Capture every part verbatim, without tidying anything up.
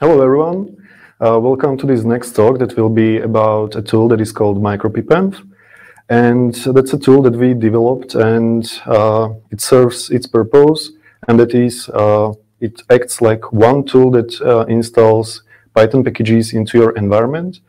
Hello everyone, uh, welcome to this next talk that will be about a tool that is called micropipenv, and that's a tool that we developed, and uh, it serves its purpose, and that is uh, it acts like one tool that uh, installs Python packages into your environment,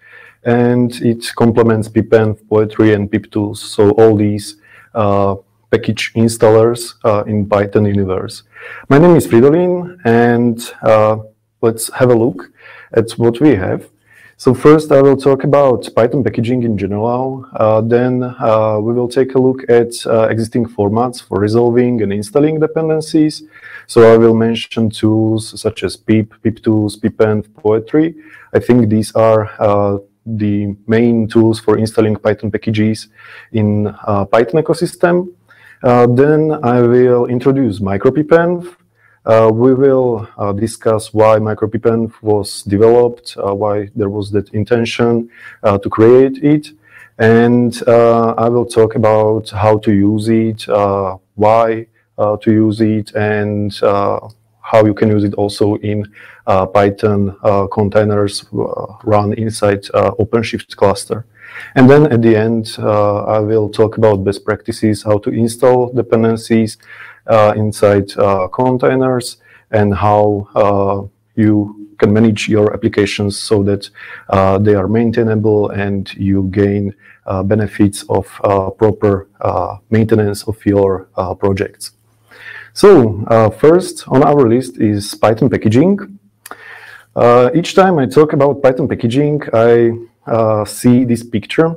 and it complements pipenv, Poetry, and pip-tools, so all these uh, package installers uh, in Python universe. My name is Fridolin, and uh, let's have a look at what we have. So first I will talk about Python packaging in general. Uh, then uh, we will take a look at uh, existing formats for resolving and installing dependencies. So I will mention tools such as pip, pip-tools, pipenv, Poetry. I think these are uh, the main tools for installing Python packages in uh, Python ecosystem. Uh, then I will introduce micropipenv. Uh, we will uh, discuss why micropipenv was developed, uh, why there was that intention uh, to create it, and uh, I will talk about how to use it, uh, why uh, to use it, and uh, how you can use it also in uh, Python uh, containers run inside uh, OpenShift cluster. And then at the end, uh, I will talk about best practices, how to install dependencies uh, inside uh, containers, and how uh, you can manage your applications so that uh, they are maintainable and you gain uh, benefits of uh, proper uh, maintenance of your uh, projects. So uh, first on our list is Python packaging. Uh, each time I talk about Python packaging, I Uh, see this picture.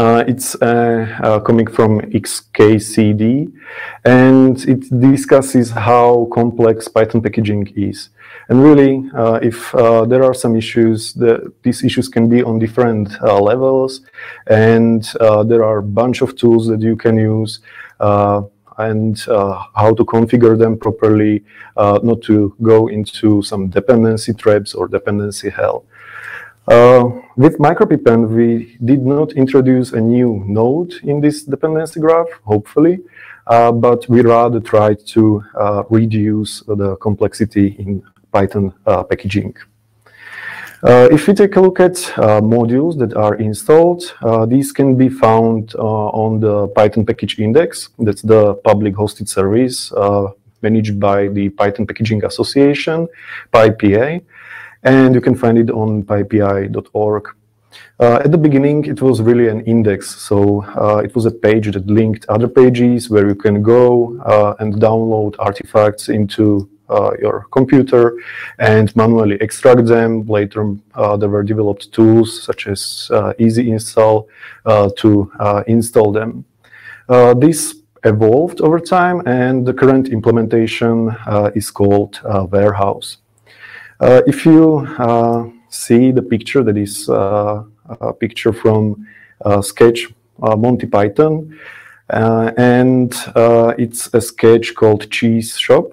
Uh, it's uh, uh, coming from X K C D, and it discusses how complex Python packaging is. And really, uh, if uh, there are some issues, the, these issues can be on different uh, levels, and uh, there are a bunch of tools that you can use, uh, and uh, how to configure them properly, uh, not to go into some dependency traps or dependency hell. Uh, with micropipenv, we did not introduce a new node in this dependency graph, hopefully, uh, but we rather tried to uh, reduce the complexity in Python uh, packaging. Uh, if we take a look at uh, modules that are installed, uh, these can be found uh, on the Python package index. That's the public hosted service uh, managed by the Python Packaging Association, PyPA. And you can find it on pypi dot org. Uh, at the beginning, it was really an index, so uh, it was a page that linked other pages where you can go uh, and download artifacts into uh, your computer and manually extract them. Later, uh, there were developed tools such as uh, EasyInstall uh, to uh, install them. Uh, this evolved over time, and the current implementation uh, is called uh, Warehouse. Uh, if you uh, see the picture, that is uh, a picture from uh, sketch uh, Monty Python, uh, and uh, it's a sketch called Cheese Shop,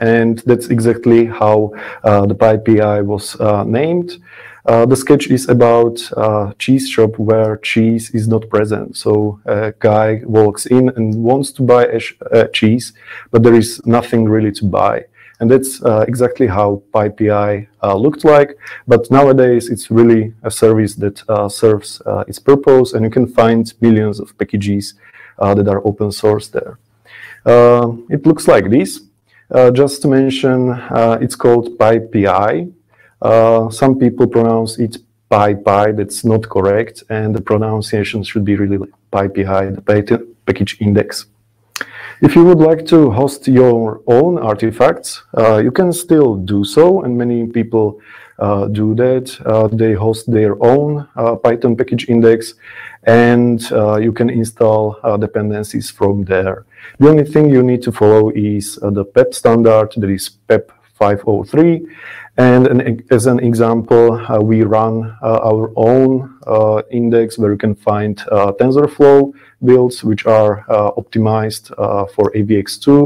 and that's exactly how uh, the PyPI was uh, named. Uh, the sketch is about a cheese shop where cheese is not present. So a guy walks in and wants to buy a sh a cheese, but there is nothing really to buy. And that's uh, exactly how PyPI uh, looked like. But nowadays, it's really a service that uh, serves uh, its purpose, and you can find millions of packages uh, that are open source there. Uh, it looks like this. Uh, just to mention, uh, it's called PyPI. Uh, some people pronounce it PyPI. That's not correct, and the pronunciation should be really PyPI, the Python package index. If you would like to host your own artifacts, uh, you can still do so, and many people uh, do that. Uh, they host their own uh, Python package index, and uh, you can install uh, dependencies from there. The only thing you need to follow is uh, the P E P standard, that is PEP five oh three. And an, as an example, uh, we run uh, our own uh, index, where you can find uh, TensorFlow builds, which are uh, optimized uh, for A V X two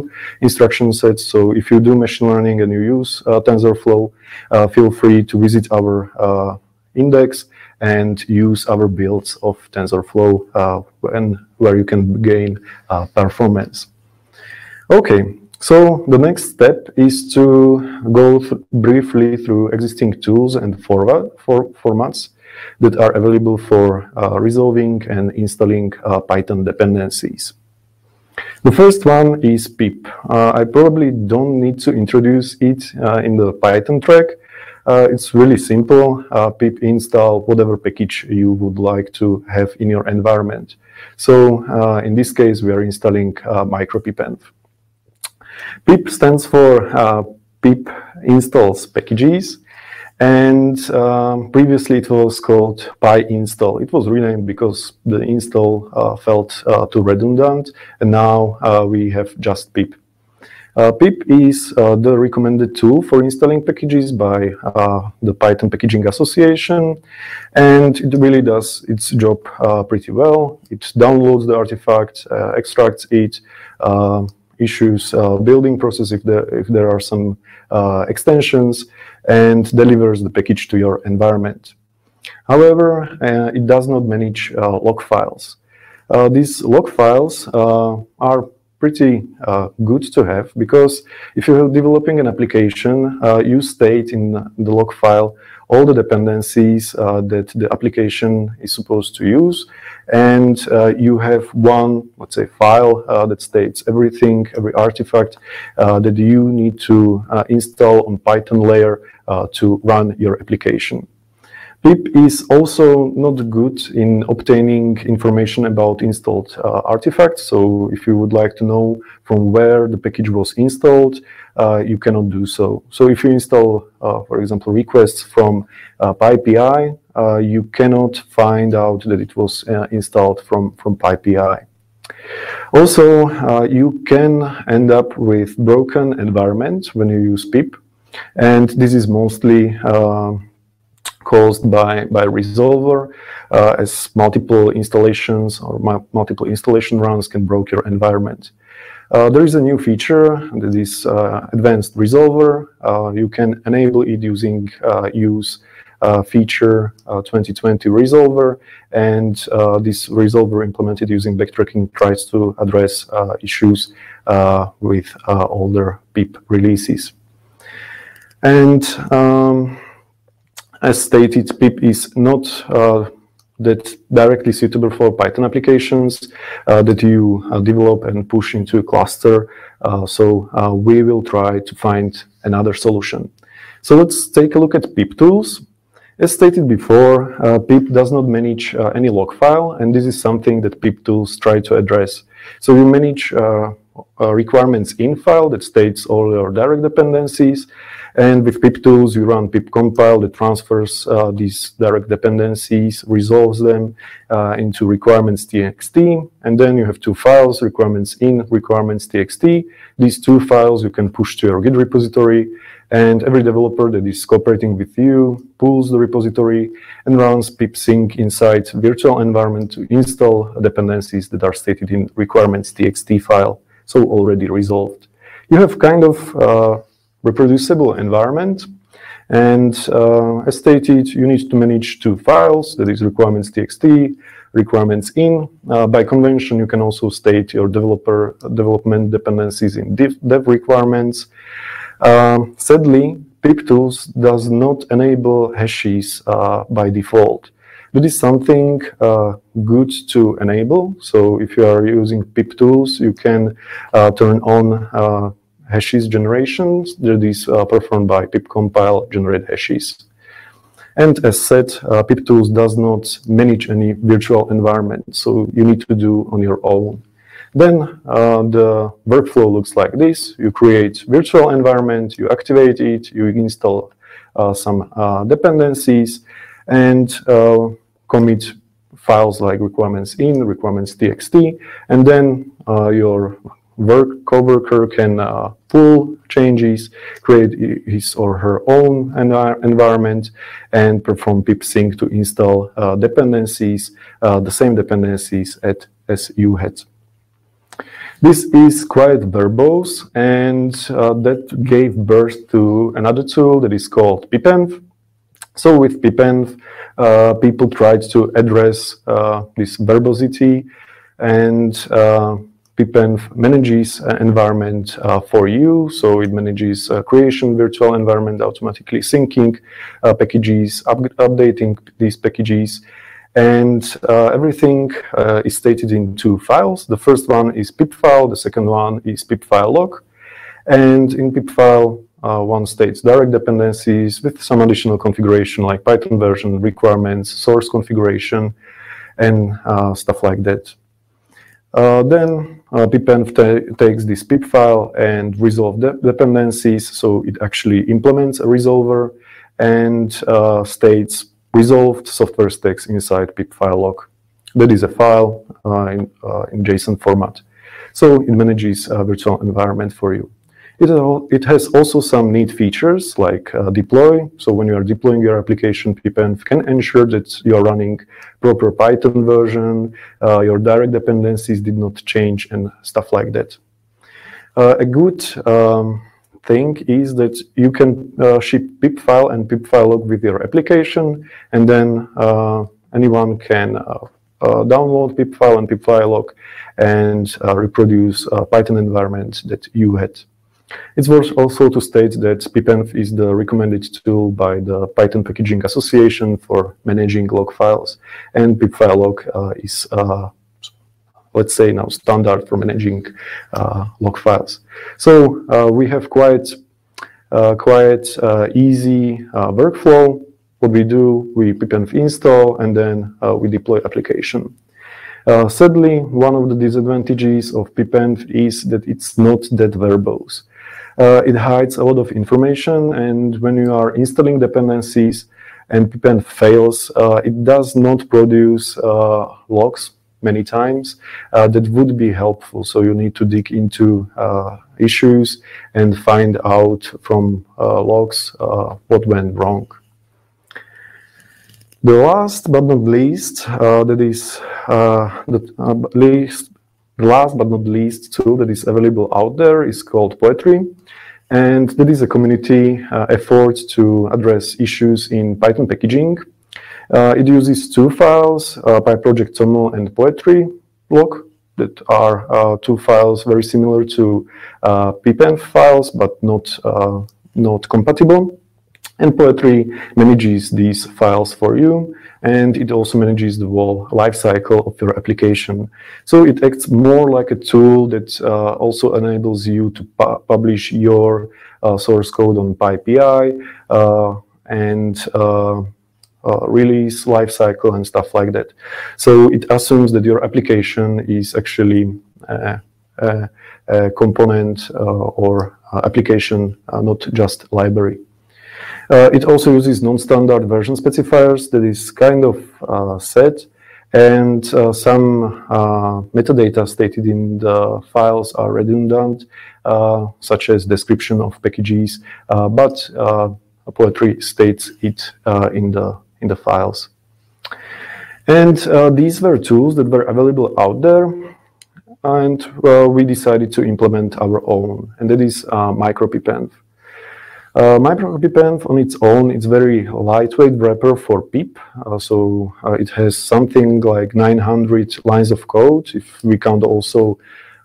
instruction sets. So if you do machine learning and you use uh, TensorFlow, uh, feel free to visit our uh, index and use our builds of TensorFlow, uh, and where you can gain uh, performance. Okay, So the next step is to go th briefly through existing tools and forward for formats that are available for uh, resolving and installing uh, Python dependencies. The first one is pip. Uh, I probably don't need to introduce it uh, in the Python track. Uh, it's really simple. Uh, pip install whatever package you would like to have in your environment. So uh, in this case, we are installing uh, micropipenv. Pip stands for uh, pip installs packages. And um, previously it was called PyInstall. It was renamed because the install uh, felt uh, too redundant, and now uh, we have just pip. Uh, pip is uh, the recommended tool for installing packages by uh, the Python Packaging Association, and it really does its job uh, pretty well. It downloads the artifact, uh, extracts it, uh, issues uh, building process if there, if there are some uh, extensions, and delivers the package to your environment. However, uh, it does not manage uh, log files. Uh, these log files uh, are pretty uh, good to have, because if you're developing an application, uh, you state in the log file all the dependencies uh, that the application is supposed to use, and uh, you have one, let's say, file uh, that states everything, every artifact uh, that you need to uh, install on Python layer uh, to run your application. Pip is also not good in obtaining information about installed uh, artifacts, so if you would like to know from where the package was installed, uh, you cannot do so. So if you install, uh, for example, requests from uh, PyPI, uh, you cannot find out that it was uh, installed from, from PyPI. Also, uh, you can end up with broken environment when you use pip, and this is mostly uh, caused by, by resolver, uh, as multiple installations or multiple installation runs can break your environment. Uh, there is a new feature that is uh, advanced resolver. Uh, you can enable it using uh, use uh, feature uh, twenty twenty resolver, and uh, this resolver implemented using backtracking tries to address uh, issues uh, with uh, older pip releases. And um, as stated, pip is not uh, that directly suitable for Python applications uh, that you uh, develop and push into a cluster. Uh, so uh, we will try to find another solution. So let's take a look at pip-tools. As stated before, uh, pip does not manage uh, any log file, and this is something that pip-tools try to address. So we manage uh, Uh, requirements in file that states all your direct dependencies, and with pip-tools you run pip-compile that transfers uh, these direct dependencies, resolves them uh, into requirements.txt, and then you have two files, requirements in, requirements.txt. These two files you can push to your Git repository, and every developer that is cooperating with you pulls the repository and runs pip-sync inside virtual environment to install dependencies that are stated in requirements.txt file, so already resolved. You have kind of uh, reproducible environment, and uh, as stated, you need to manage two files, that is requirements.txt, requirements in. Uh, by convention, you can also state your developer development dependencies in div, dev requirements. Um, sadly, pip-tools does not enable hashes uh, by default. That is something uh, good to enable. So if you are using pip-tools, you can uh, turn on uh, hashes generations. That is uh, performed by pip-compile generate hashes. And as said, uh, pip-tools does not manage any virtual environment, so you need to do on your own. Then uh, the workflow looks like this. You create virtual environment, you activate it, you install uh, some uh, dependencies, and uh, commit files like requirements in, requirements.txt, and then uh, your work coworker can uh, pull changes, create his or her own env environment, and perform pip-sync to install uh, dependencies, uh, the same dependencies at, as you had. This is quite verbose, and uh, that gave birth to another tool that is called pipenv. So with pipenv, uh, people tried to address uh, this verbosity and uh, Pipenv manages uh, environment uh, for you, so it manages uh, creation, virtual environment, automatically syncing uh, packages, up updating these packages, and uh, everything uh, is stated in two files. The first one is Pipfile, the second one is Pipfile.lock, and in Pipfile uh, one states direct dependencies with some additional configuration like Python version, requirements, source configuration, and uh, stuff like that. Uh, then uh, pipenv takes this pip file and resolve de dependencies, so it actually implements a resolver and uh, states resolved software stacks inside pipfile.lock. That is a file uh, in, uh, in JSON format. So it manages a virtual environment for you. It, all, it has also some neat features like uh, deploy. So when you are deploying your application, pipenv can ensure that you are running proper Python version, uh, your direct dependencies did not change, and stuff like that. Uh, a good um, thing is that you can uh, ship pipfile and pipfile.lock with your application, and then uh, anyone can uh, Uh, download pipfile and pipfile.lock and uh, reproduce a Python environment that you had. It's worth also to state that pipenv is the recommended tool by the Python Packaging Association for managing log files, and pipfile.lock uh, is, uh, let's say now, standard for managing uh, log files. So uh, we have quite, uh, quite uh, easy uh, workflow. What we do, we pipenv install, and then uh, we deploy application. Uh, sadly, one of the disadvantages of pipenv is that it's not that verbose. Uh, it hides a lot of information, and when you are installing dependencies and pipenv fails, uh, it does not produce uh, logs many times uh, that would be helpful. So you need to dig into uh, issues and find out from uh, logs uh, what went wrong. The last but not least, uh, that is uh, the uh, least, last but not least tool that is available out there is called Poetry, and that is a community uh, effort to address issues in Python packaging. Uh, it uses two files, uh, pyproject.toml and poetry.lock, that are uh, two files very similar to uh, pipenv files but not uh, not compatible. And Poetry manages these files for you, and it also manages the whole lifecycle of your application. So it acts more like a tool that uh, also enables you to pu publish your uh, source code on PyPI uh, and uh, uh, release lifecycle and stuff like that. So it assumes that your application is actually uh, a, a component uh, or application, uh, not just library. Uh, it also uses non-standard version specifiers that is kind of uh, set, and uh, some uh, metadata stated in the files are redundant, uh, such as description of packages, uh, but uh, Poetry states it uh, in the in the files. And uh, these were tools that were available out there, and uh, we decided to implement our own, and that is uh, micropipenv. Uh, micropipenv on its own, it's very lightweight wrapper for pip. Uh, so uh, it has something like nine hundred lines of code. If we count also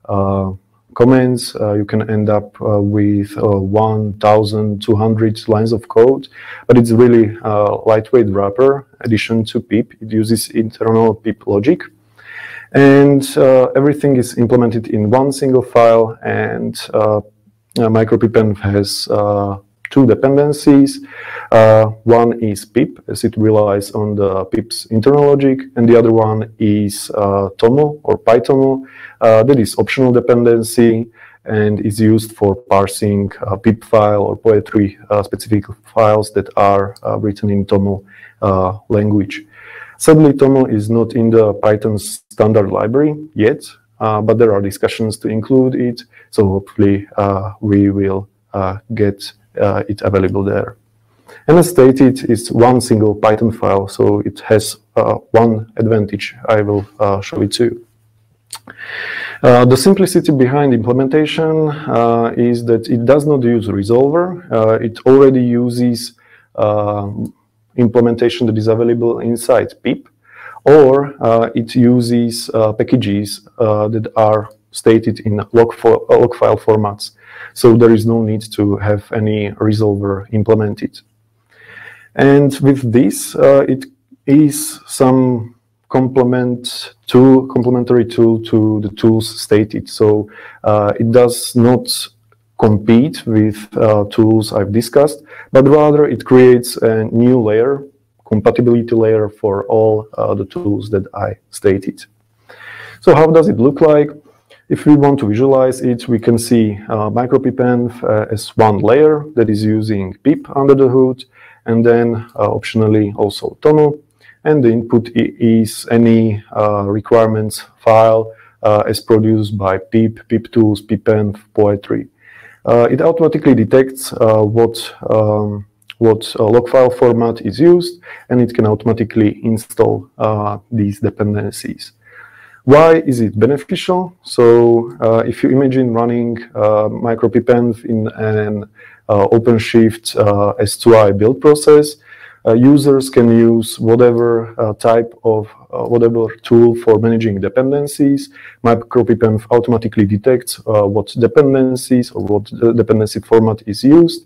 uh, comments, uh, you can end up uh, with uh, one thousand two hundred lines of code. But it's really a lightweight wrapper addition to pip. It uses internal pip logic. And uh, everything is implemented in one single file, and uh, uh, micropipenv has uh, two dependencies. Uh, one is pip, as it relies on the pip's internal logic, and the other one is uh, toml or pytoml. Uh, that is optional dependency and is used for parsing uh, pip file or poetry uh, specific files that are uh, written in toml uh, language. Sadly, toml is not in the Python standard library yet, uh, but there are discussions to include it, so hopefully uh, we will uh, get Uh, it's available there. And as stated, it's one single Python file, so it has uh, one advantage. I will uh, show it to you. Uh, the simplicity behind implementation uh, is that it does not use resolver. Uh, it already uses uh, implementation that is available inside pip, or uh, it uses uh, packages uh, that are stated in log, fo log file formats. So there is no need to have any resolver implemented. And with this, uh, it is some complement to complementary tool to the tools stated. So uh, it does not compete with uh, tools I've discussed, but rather it creates a new layer, compatibility layer for all uh, the tools that I stated. So how does it look like? If we want to visualize it, we can see uh, micropipenv uh, as one layer that is using pip under the hood, and then uh, optionally also toml. And the input is any uh, requirements file uh, as produced by pip, pip-tools, pipenv, poetry. Uh, it automatically detects uh, what, um, what uh, log file format is used, and it can automatically install uh, these dependencies. Why is it beneficial? So uh, if you imagine running uh, micropipenv in an uh, OpenShift uh, S two I build process, Uh, users can use whatever uh, type of uh, whatever tool for managing dependencies. Micropipenv automatically detects uh, what dependencies or what dependency format is used,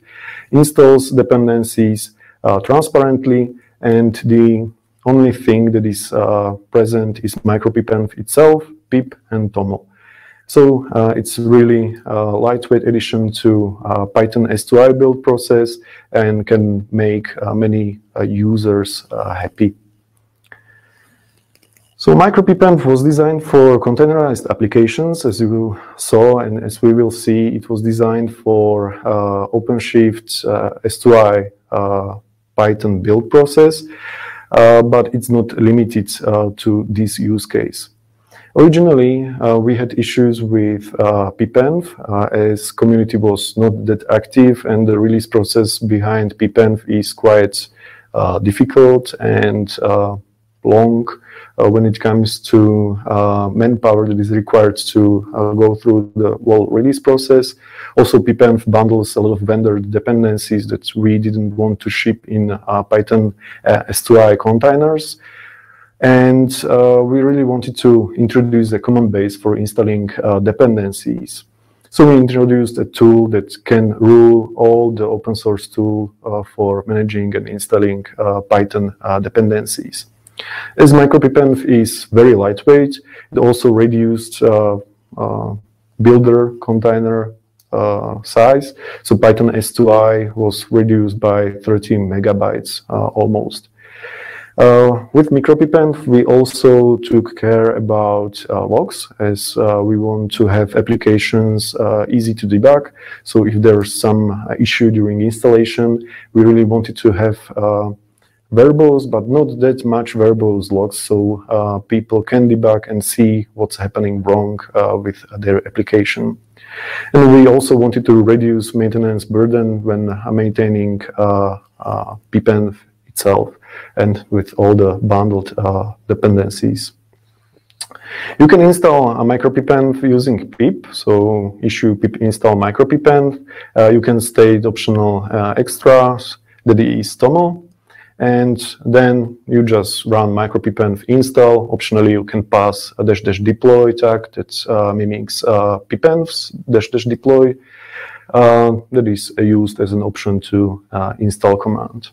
installs dependencies uh, transparently, and the only thing that is uh, present is micropipenv itself, pip, and toml. So uh, it's really a lightweight addition to uh, Python S two I build process and can make uh, many uh, users uh, happy. So micropipenv was designed for containerized applications, as you saw, and as we will see, it was designed for uh, OpenShift uh, S two I uh, Python build process, uh, but it's not limited uh, to this use case. Originally, uh, we had issues with uh, pipenv, uh, as community was not that active, and the release process behind pipenv is quite uh, difficult and uh, long uh, when it comes to uh, manpower that is required to uh, go through the whole release process. Also, pipenv bundles a lot of vendor dependencies that we didn't want to ship in uh, Python uh, S two I containers. And uh, we really wanted to introduce a common base for installing uh, dependencies. So we introduced a tool that can rule all the open source tool uh, for managing and installing uh, Python uh, dependencies. As micropipenv is very lightweight, it also reduced uh, uh, builder container uh, size. So Python S two I was reduced by thirteen megabytes uh, almost. Uh, with micropipenv, we also took care about uh, logs, as uh, we want to have applications uh, easy to debug. So if there's some issue during installation, we really wanted to have uh, verbose, but not that much verbose logs, so uh, people can debug and see what's happening wrong uh, with their application. And we also wanted to reduce maintenance burden when maintaining uh, uh, pipenv itself, and with all the bundled uh, dependencies. You can install a micropipenv using pip, so issue pip install micropipenv. Uh, you can state optional uh, extras that is toml, and then you just run micropipenv install. Optionally, you can pass a dash dash deploy tag that uh, mimics uh, pipenv's dash dash deploy uh, that is used as an option to uh, install command.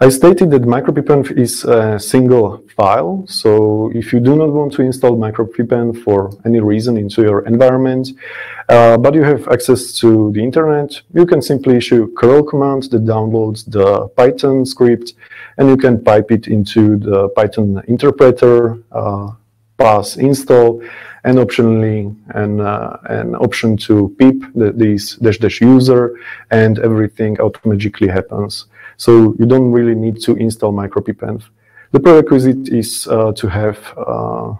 I stated that micropipenv is a single file, so if you do not want to install micropipenv for any reason into your environment, uh, but you have access to the internet, you can simply issue curl command that downloads the Python script, and you can pipe it into the Python interpreter, uh, pass install, and optionally an, uh, an option to pip, that is dash dash user, and everything automatically happens. So you don't really need to install micropipenv. The prerequisite is uh, to have uh,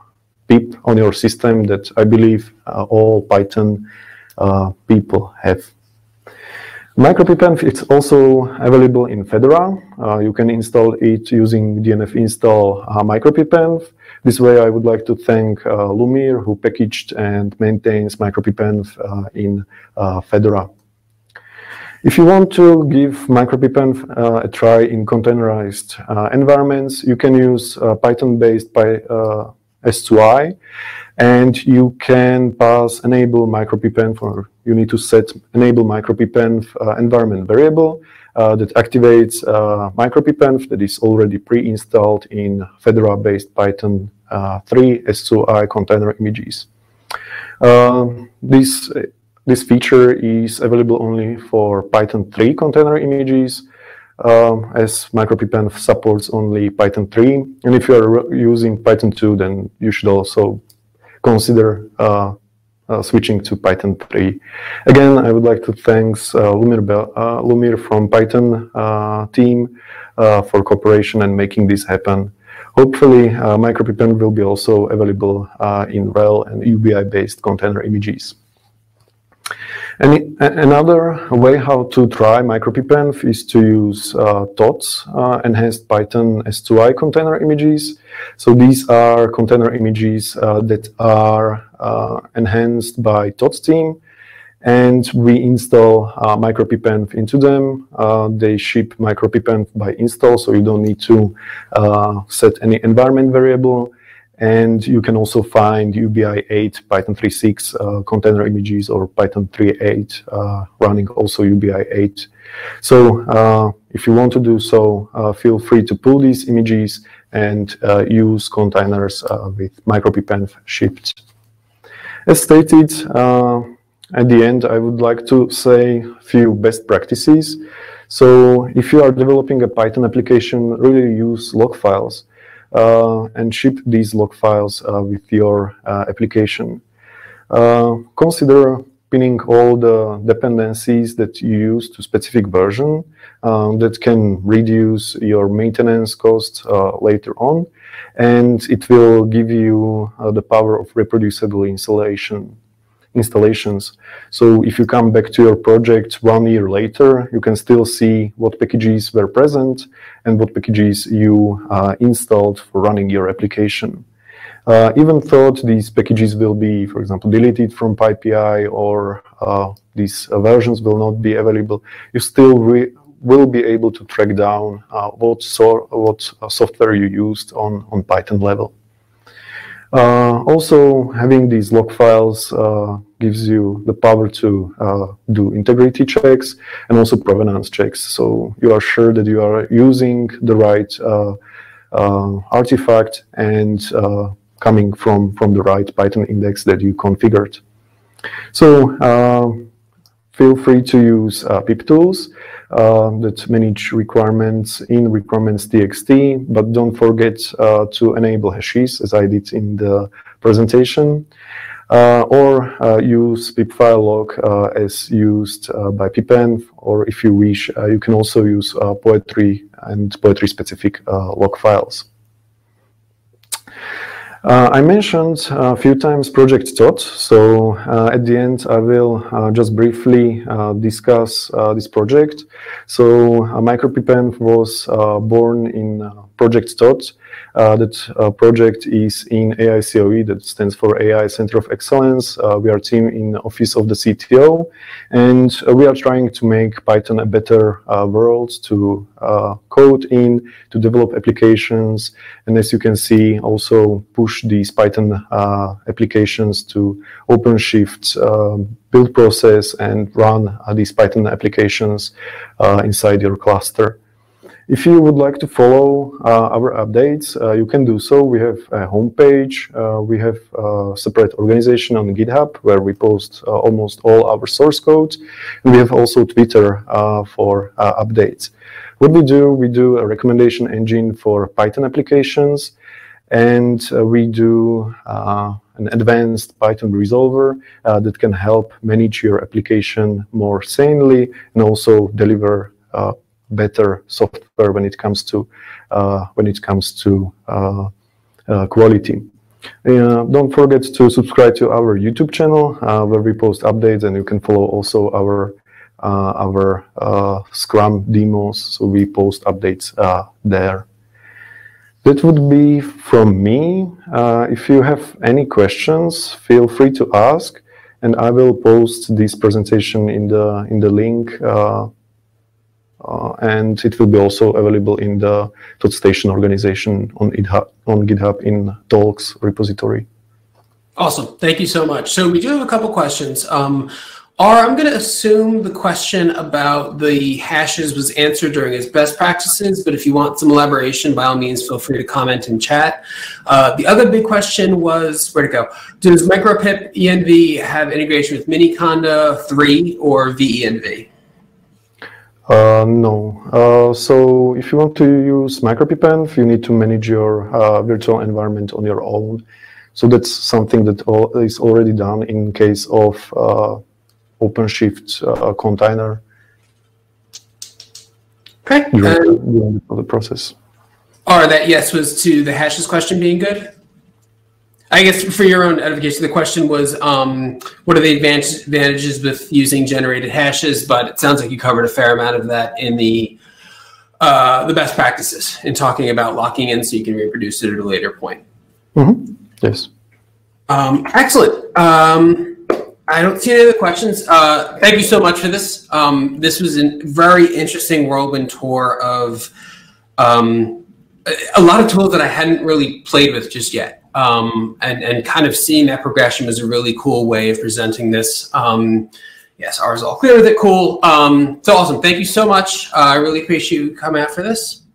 pip on your system that I believe uh, all Python uh, people have. Micropipenv is also available in Fedora. Uh, you can install it using D N F install uh, micropipenv. This way, I would like to thank uh, Lumír, who packaged and maintains micropipenv uh, in uh, Fedora. If you want to give micropipenv uh, a try in containerized uh, environments, you can use uh, Python-based py, uh, S two I, and you can pass enable micropipenv, or you need to set enable micropipenv uh, environment variable uh, that activates uh, micropipenv that is already pre-installed in Fedora-based Python uh, three S two I container images. Um, this, this feature is available only for Python three container images, Um, as micropipenv supports only Python three, and if you are using Python two, then you should also consider uh, uh, switching to Python three. Again, I would like to thank uh, Lumír, uh, Lumír from Python uh, team uh, for cooperation and making this happen. Hopefully, uh, micropipenv will be also available uh, in RHEL and U B I-based container images. And another way how to try micropipenv is to use uh, T O T S, uh, enhanced Python S two I container images. So these are container images uh, that are uh, enhanced by T O T S team, and we install uh, micropipenv into them. Uh, they ship micropipenv by install, so you don't need to uh, set any environment variable. And you can also find U B I eight, Python three point six uh, container images, or Python three point eight uh, running also U B I eight. So uh, if you want to do so, uh, feel free to pull these images and uh, use containers uh, with micropipenv shipped. As stated, uh, at the end, I would like to say a few best practices. So if you are developing a Python application, really use log files. Uh, and ship these log files uh, with your uh, application. Uh, consider pinning all the dependencies that you use to specific version. Uh, that can reduce your maintenance costs uh, later on, and it will give you uh, the power of reproducible installation. installations. So if you come back to your project one year later, you can still see what packages were present and what packages you uh, installed for running your application. Uh, even though these packages will be, for example, deleted from PyPI, or uh, these uh, versions will not be available, you still re will be able to track down uh, what, so what uh, software you used on, on Python level. Uh, also, having these log files uh, gives you the power to uh, do integrity checks and also provenance checks. So you are sure that you are using the right uh, uh, artifact and uh, coming from, from the right Python index that you configured. So uh, feel free to use uh, pip-tools uh, that manage requirements in requirements dot t x t, but don't forget uh, to enable hashes, as I did in the presentation, uh, or uh, use Pipfile.lock uh, as used uh, by pipenv, or if you wish, uh, you can also use uh, Poetry and Poetry-specific uh, log files. Uh, I mentioned a few times Project Thoth, so uh, at the end I will uh, just briefly uh, discuss uh, this project. So uh, micropipenv was uh, born in uh, Project Thoth. Uh, that uh, project is in A I C O E, that stands for A I Center of Excellence. Uh, we are a team in Office of the C T O, and uh, we are trying to make Python a better uh, world to uh, code in, to develop applications, and as you can see, also push these Python uh, applications to OpenShift uh, build process and run uh, these Python applications uh, inside your cluster. If you would like to follow uh, our updates, uh, you can do so. We have a homepage. Uh, we have a separate organization on GitHub where we post uh, almost all our source code. And we have also Twitter uh, for uh, updates. What we do, we do a recommendation engine for Python applications, and uh, we do uh, an advanced Python resolver uh, that can help manage your application more sanely and also deliver uh, better software when it comes to uh, when it comes to uh, uh, quality. Uh, don't forget to subscribe to our YouTube channel uh, where we post updates, and you can follow also our uh, our uh, Scrum demos. So we post updates uh, there. That would be from me. Uh, if you have any questions, feel free to ask, and I will post this presentation in the in the link. Uh, Uh, and it will be also available in the TOTS station organization on GitHub, on GitHub in Talks repository. Awesome. Thank you so much. So we do have a couple questions. Um, R, I'm going to assume the question about the hashes was answered during his best practices, but if you want some elaboration, by all means, feel free to comment in chat. Uh, the other big question was, where'd it go? Does micropipenv have integration with Miniconda three or V E N V? Uh, no. Uh, so if you want to use micropipenv, you need to manage your uh, virtual environment on your own. So that's something that all is already done in case of uh, OpenShift uh, container. Okay. During, um, during the process. Or that yes was to the hashes question being good. I guess for your own edification, the question was, um, what are the advantages with using generated hashes? But it sounds like you covered a fair amount of that in the uh, the best practices in talking about locking in so you can reproduce it at a later point. Mm-hmm. Yes. Um, excellent. Um, I don't see any other questions. Uh, thank you so much for this. Um, this was a very interesting whirlwind tour of um, a lot of tools that I hadn't really played with just yet. Um, and, and kind of seeing that progression was a really cool way of presenting this. Um, yes, ours all clear with it. Cool. Um, so awesome. Thank you so much. Uh, I really appreciate you coming out for this.